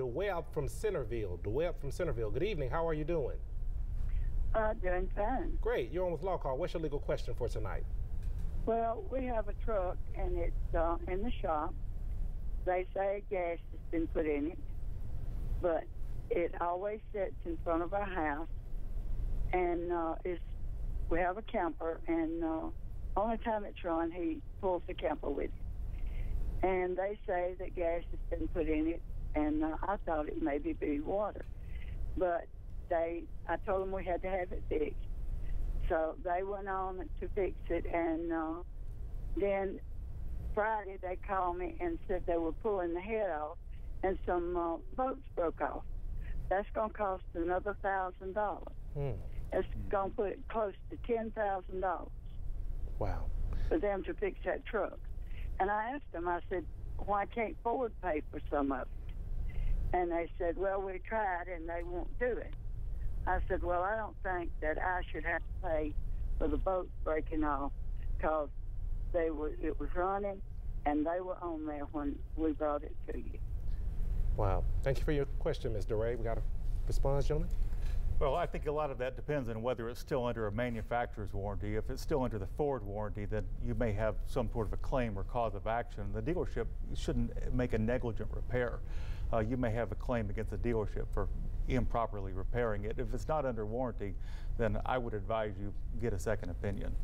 DeWeb from Centerville. DeWeb from Centerville. Good evening. How are you doing? Doing fine. Great. You're on with Law Call. What's your legal question for tonight? Well, we have a truck, and it's in the shop. They say gas has been put in it, but it always sits in front of our house. And we have a camper, and only time it's run, he pulls the camper with him. And they say that gas has been put in it, and I thought it maybe be water. But I told them we had to have it fixed. So they went on to fix it, and then Friday they called me and said they were pulling the head off, and some bolts broke off. That's going to cost another $1,000. It's going to put it close to $10,000. Wow. For them to fix that truck. And I asked them, I said, why can't Ford pay for some of it? And they said, well, we tried and they won't do it. I said, well, I don't think that I should have to pay for the boats breaking off, because it was running and they were on there when we brought it to you. Wow. Thank you for your question, Ms. DeRay. We got a response, gentlemen? Well, I think a lot of that depends on whether it's still under a manufacturer's warranty. If it's still under the Ford warranty, then you may have some sort of a claim or cause of action. The dealership shouldn't make a negligent repair. You may have a claim against the dealership for improperly repairing it. If it's not under warranty, then I would advise you get a second opinion.